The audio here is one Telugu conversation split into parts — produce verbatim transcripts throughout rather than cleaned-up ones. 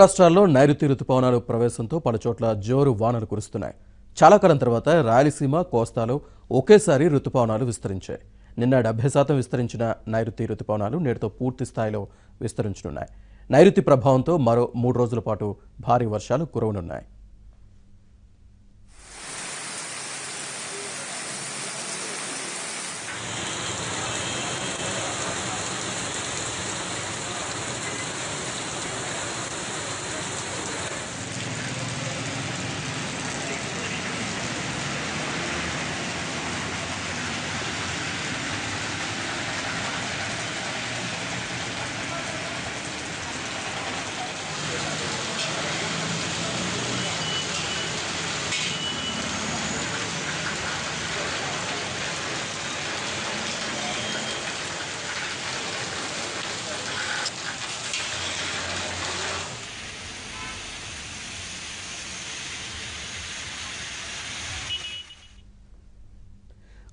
రాష్ట్రాల్లో నైరుతి రుతుపవనాలు ప్రవేశంతో పలుచోట్ల జోరు వానలు కురుస్తున్నాయి. చాలా కాలం తర్వాత రాయలసీమ కోస్తాలో ఒకేసారి రుతుపవనాలు విస్తరించాయి. నిన్న డెబ్బై శాతం విస్తరించిన నైరుతి రుతుపవనాలు నేటితో పూర్తి స్థాయిలో విస్తరించనున్నాయి. నైరుతి ప్రభావంతో మరో మూడు రోజుల పాటు భారీ వర్షాలు కురవనున్నాయి.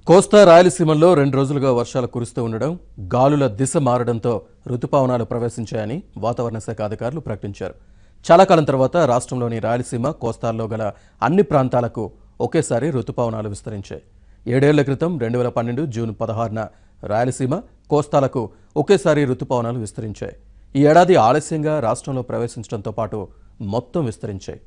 కోస్తా రాయలసీమలో రెండు రోజులుగా వర్షాలు కురుస్తూ ఉండడం, గాలుల దిశ మారడంతో రుతుపవనాలు ప్రవేశించాయని వాతావరణ శాఖ అధికారులు ప్రకటించారు. చాలా కాలం తర్వాత రాష్ట్రంలోని రాయలసీమ కోస్తాల్లో గల అన్ని ప్రాంతాలకు ఒకేసారి రుతుపవనాలు విస్తరించాయి. ఏడేళ్ల క్రితం రెండు వేల పన్నెండు జూన్ పదహారున రాయలసీమ కోస్తాలకు ఒకేసారి రుతుపవనాలు విస్తరించాయి. ఈ ఏడాది ఆలస్యంగా రాష్ట్రంలో ప్రవేశించడంతో పాటు మొత్తం విస్తరించాయి.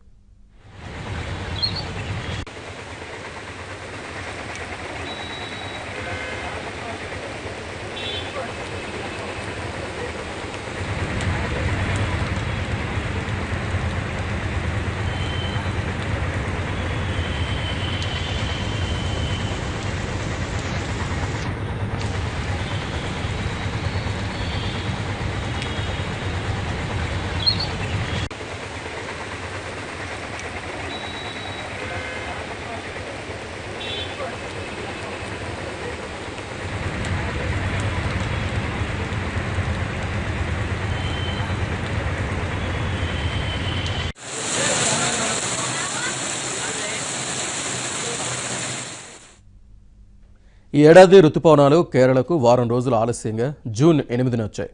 ఈ ఏడాది రుతుపవనాలు కేరళకు వారం రోజులు ఆలస్యంగా జూన్ ఎనిమిదిన వచ్చాయి.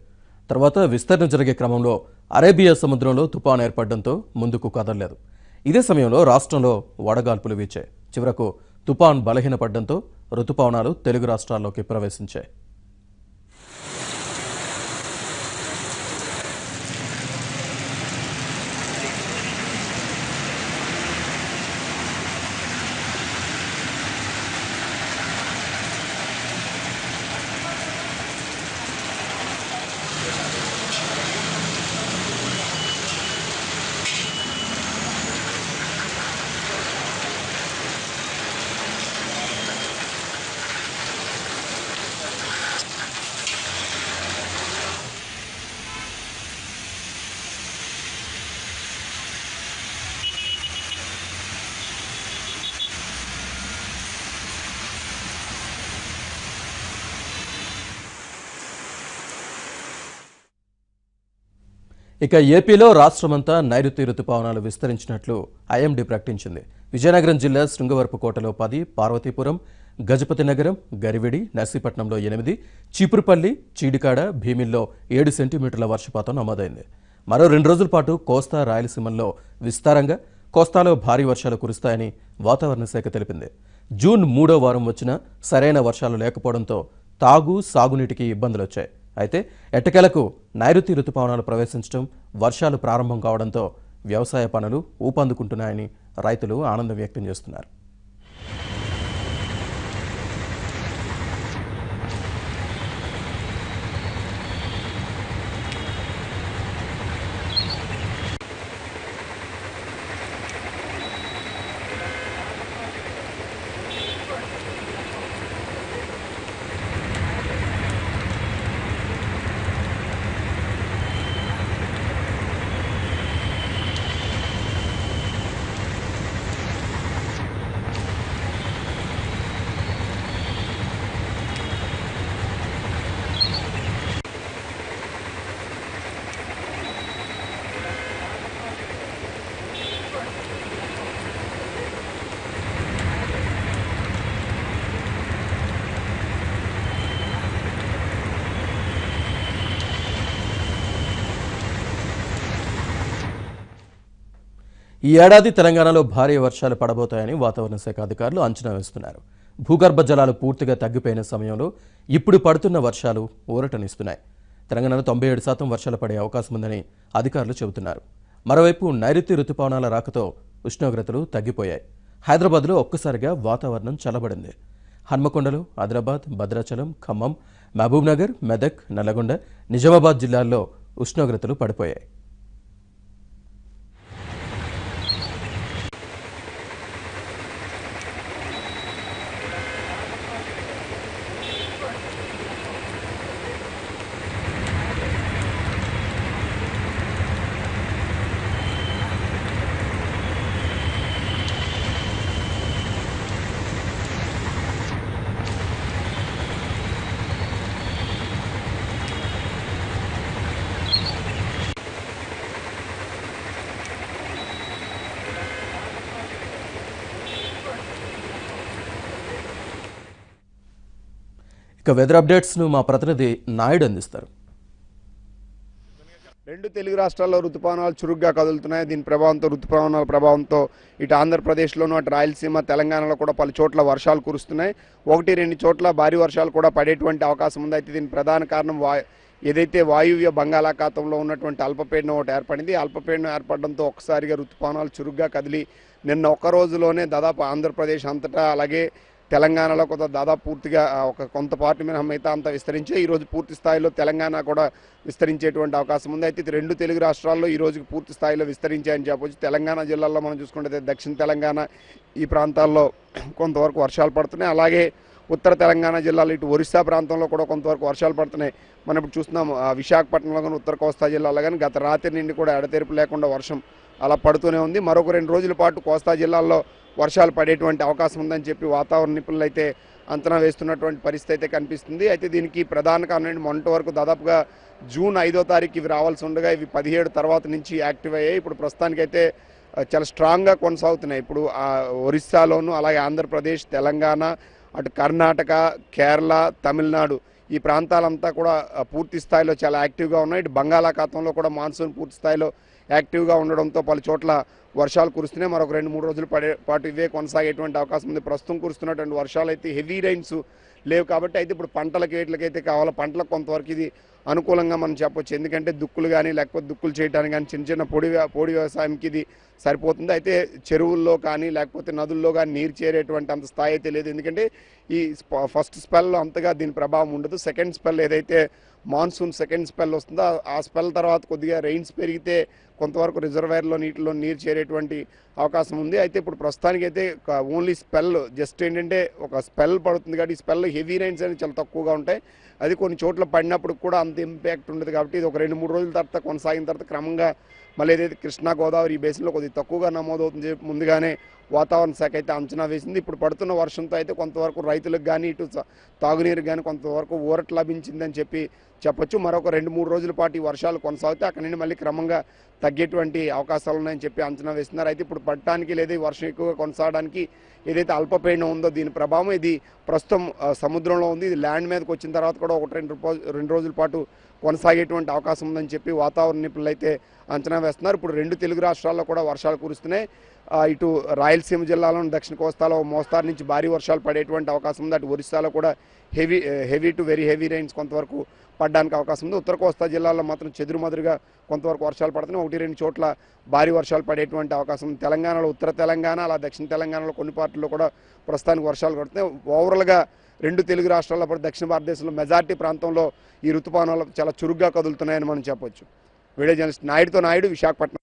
తర్వాత విస్తరణ జరిగే క్రమంలో అరేబియా సముద్రంలో తుపాను ఏర్పడడంతో ముందుకు కదలలేదు. ఇదే సమయంలో రాష్ట్రంలో వడగాల్పులు వీచాయి. చివరకు తుపాను బలహీనపడడంతో రుతుపవనాలు తెలుగు రాష్ట్రాల్లోకి ప్రవేశించాయి. ఇక ఏపీలో రాష్ట్రమంతా నైరుతి రుతుపవనాలు విస్తరించినట్లు ఐఎండీ ప్రకటించింది. విజయనగరం జిల్లా శృంగవరపుకోటలో పది, పార్వతీపురం, గజపతి నగరం, గరివిడి, నర్సీపట్నంలో ఎనిమిది, చీపురుపల్లి, చీడికాడ, భీమిల్లో ఏడు సెంటీమీటర్ల వర్షపాతం నమోదైంది. మరో రెండు రోజుల పాటు కోస్తా రాయలసీమల్లో విస్తారంగా, కోస్తాలో భారీ వర్షాలు కురుస్తాయని వాతావరణ శాఖ తెలిపింది. జూన్ మూడో వారం వచ్చినా సరైన వర్షాలు లేకపోవడంతో తాగు, సాగునీటికి ఇబ్బందులొచ్చాయి. అయితే ఎట్టకేలకు నైరుతి రుతుపవనాలు ప్రవేశించడం, వర్షాలు ప్రారంభం కావడంతో వ్యవసాయ పనులు ఊపందుకుంటున్నాయని రైతులు ఆనందం వ్యక్తం చేస్తున్నారు. ఈ ఏడాది తెలంగాణలో భారీ వర్షాలు పడబోతాయని వాతావరణ శాఖ అధికారులు అంచనా వేస్తున్నారు. భూగర్భ జలాలు పూర్తిగా తగ్గిపోయిన సమయంలో ఇప్పుడు పడుతున్న వర్షాలు ఊరటనిస్తున్నాయి. తెలంగాణలో తొంభై ఏడు శాతం వర్షాలు పడే అవకాశం ఉందని అధికారులు చెబుతున్నారు. మరోవైపు నైరుతి రుతుపవనాల రాకతో ఉష్ణోగ్రతలు తగ్గిపోయాయి. హైదరాబాద్లో ఒక్కసారిగా వాతావరణం చల్లబడింది. హన్మకొండలో, ఆదిలాబాద్, భద్రాచలం, ఖమ్మం, మహబూబ్నగర్, మెదక్, నల్లగొండ, నిజామాబాద్ జిల్లాల్లో ఉష్ణోగ్రతలు పడిపోయాయి. వెదర్ అప్డేట్స్ ను మా ప్రతినిధి నాయుడు అందిస్తారు. రెండు తెలుగు రాష్ట్రాల్లో రుతుపవనాలు చురుగ్గా కదులుతున్నాయి. దీని ప్రభావంతో రుతుపవనాల ప్రభావంతో ఇటు ఆంధ్రప్రదేశ్లోనూ, అటు రాయలసీమ, తెలంగాణలో కూడా పలు చోట్ల వర్షాలు కురుస్తున్నాయి. ఒకటి రెండు చోట్ల భారీ వర్షాలు కూడా పడేటువంటి అవకాశం ఉంది. అయితే దీని ప్రధాన కారణం వా ఏదైతే వాయువ్య బంగాళాఖాతంలో ఉన్నటువంటి అల్పపీడనం ఒకటి ఏర్పడింది. అల్పపీడనం ఏర్పడడంతో ఒకసారిగా రుతుపవనాలు చురుగ్గా కదిలి నిన్న ఒక్క రోజులోనే దాదాపు ఆంధ్రప్రదేశ్ అంతటా, అలాగే తెలంగాణలో కొంత దాదాపు పూర్తిగా ఒక కొంత పార్టీ మీద మిగతా అంతా విస్తరించి ఈరోజు పూర్తి స్థాయిలో తెలంగాణ కూడా విస్తరించేటువంటి అవకాశం ఉంది. అయితే రెండు తెలుగు రాష్ట్రాల్లో ఈ రోజుకి పూర్తి స్థాయిలో విస్తరించాయని చెప్పవచ్చు. తెలంగాణ జిల్లాల్లో మనం చూసుకుంటే దక్షిణ తెలంగాణ ఈ ప్రాంతాల్లో కొంతవరకు వర్షాలు పడుతున్నాయి. అలాగే ఉత్తర తెలంగాణ జిల్లాలో ఇటు ఒరిస్సా ప్రాంతంలో కూడా కొంతవరకు వర్షాలు పడుతున్నాయి. మనం ఇప్పుడు చూస్తున్నాం విశాఖపట్నంలో కానీ, ఉత్తర కోస్తా జిల్లాలో కానీ గత రాత్రి నుండి కూడా ఎడతెరిపి లేకుండా వర్షం అలా పడుతూనే ఉంది. మరొక రెండు రోజుల పాటు కోస్తా జిల్లాల్లో వర్షాలు పడేటువంటి అవకాశం ఉందని చెప్పి వాతావరణ నిపుణులు అయితే అంచనా వేస్తున్నటువంటి పరిస్థితి అయితే కనిపిస్తుంది. అయితే దీనికి ప్రధాన కారణం మొన్నటి వరకు దాదాపుగా జూన్ ఐదో తారీఖు ఇవి రావాల్సి ఉండగా ఇవి పదిహేడు తర్వాత నుంచి యాక్టివ్ అయ్యాయి. ఇప్పుడు ప్రస్తుతానికైతే చాలా స్ట్రాంగ్గా కొనసాగుతున్నాయి. ఇప్పుడు ఒరిస్సాలోను, అలాగే ఆంధ్రప్రదేశ్, తెలంగాణ, అటు కర్ణాటక, కేరళ, తమిళనాడు ఈ ప్రాంతాలంతా కూడా పూర్తి స్థాయిలో చాలా యాక్టివ్గా ఉన్నాయి. ఇటు బంగాళాఖాతంలో కూడా మాన్సూన్ పూర్తి స్థాయిలో యాక్టివ్గా ఉండడంతో పలు చోట్ల వర్షాలు కురుస్తున్నాయి. మరొక రెండు మూడు రోజులు పడే పాటు ఇవే కొనసాగేటువంటి అవకాశం ఉంది. ప్రస్తుతం కురుస్తున్నటువంటి వర్షాలు అయితే హెవీ రైన్స్ లేవు కాబట్టి అయితే ఇప్పుడు పంటలకు వేట్లకైతే కావాలో పంటలకు కొంతవరకు ఇది అనుకూలంగా మనం చెప్పొచ్చు. ఎందుకంటే దుక్కులు కానీ, లేకపోతే దుక్కులు చేయడానికి కానీ చిన్న చిన్న పొడి పొడి వ్యవసాయంకి ఇది సరిపోతుంది. అయితే చెరువుల్లో కానీ, లేకపోతే నదుల్లో కానీ నీరు చేరేటువంటి అంత స్థాయి అయితే లేదు. ఎందుకంటే ఈ ఫస్ట్ స్పెల్లో అంతగా దీని ప్రభావం ఉండదు. సెకండ్ స్పెల్ ఏదైతే మాన్సూన్ సెకండ్ స్పెల్ వస్తుందో ఆ స్పెల్ తర్వాత కొద్దిగా రెయిన్స్ పెరిగితే కొంతవరకు రిజర్వాయర్లో నీటిలో నీరు చేరేటువంటి అవకాశం ఉంది. అయితే ఇప్పుడు ప్రస్తుతానికైతే ఓన్లీ స్పెల్ జస్ట్ ఏంటంటే ఒక స్పెల్ పడుతుంది కాబట్టి ఈ స్పెల్ హెవీ రైన్స్ అనేవి చాలా తక్కువగా ఉంటాయి. అది కొన్ని చోట్ల పడినప్పుడు కూడా అంత ఇంపాక్ట్ ఉండదు కాబట్టి ఇది ఒక రెండు మూడు రోజుల తర్వాత కొనసాగిన తర్వాత క్రమంగా మళ్ళీ ఏదైతే కృష్ణా గోదావరి ఈ బేసిన్లో కొద్దిగా తక్కువగా నమోదవుతుంది ముందుగానే వాతావరణ శాఖ అయితే అంచనా వేసింది. ఇప్పుడు పడుతున్న వర్షంతో అయితే కొంతవరకు రైతులకు కానీ, ఇటు తాగునీరు కానీ కొంతవరకు ఊరట లభించిందని చెప్పి చెప్పొచ్చు. మరొక రెండు మూడు రోజుల పాటు ఈ వర్షాలు కొనసాగితే అక్కడి నుండి మళ్ళీ క్రమంగా తగ్గేటువంటి అవకాశాలు ఉన్నాయని చెప్పి అంచనా వేస్తున్నారు. అయితే ఇప్పుడు పడటానికి లేదా ఈ వర్షం ఎక్కువగా కొనసాగడానికి ఏదైతే అల్పపీడనం ఉందో దీని ప్రభావం ఇది ప్రస్తుతం సముద్రంలో ఉంది. ఇది ల్యాండ్ మీదకి వచ్చిన తర్వాత కూడా ఒకటి రెండు రెండు రోజుల పాటు కొనసాగేటువంటి అవకాశం ఉందని చెప్పి వాతావరణ నిపుణులు అయితే అంచనా వేస్తున్నారు. ఇప్పుడు రెండు తెలుగు రాష్ట్రాల్లో కూడా వర్షాలు కురుస్తున్నాయి. ఇటు రాయలసీమ జిల్లాలోని దక్షిణ కోస్తాలో మోస్తారు నుంచి భారీ వర్షాలు పడేటువంటి అవకాశం ఉంది. అటు ఒరిస్సాలో కూడా heavy heavy to very heavy rains కొంతవరకు పడడానికి అవకాశం ఉంది. ఉత్తర కోస్తా జిల్లాలో మాత్రం చెదురుమదురుగా కొంతవరకు వర్షాలు పడుతున్నాయి. ఒకటి రెండు చోట్ల భారీ వర్షాలు పడేటువంటి అవకాశం ఉంది. తెలంగాణలో ఉత్తర తెలంగాణ, అలా దక్షిణ తెలంగాణలో కొన్ని పార్టీల్లో కూడా ప్రస్తుతానికి వర్షాలు పడుతున్నాయి. ఓవరాల్గా రెండు తెలుగు రాష్ట్రాల్లో పాటు దక్షిణ భారతదేశంలో మెజారిటీ ప్రాంతంలో ఈ రుతుపవనాలు చాలా చురుగ్గా కదులుతున్నాయని మనం చెప్పొచ్చు. వీడియో జర్నలిస్ట్ నాయుడుతో నాయుడు, విశాఖపట్నం.